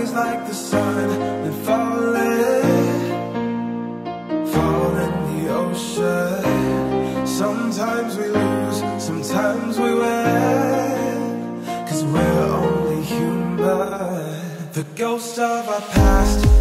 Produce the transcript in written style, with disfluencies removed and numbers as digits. rise like the sun and fall in, fall in the ocean. Sometimes we lose, sometimes we win, 'cause we're only human. The ghosts of our past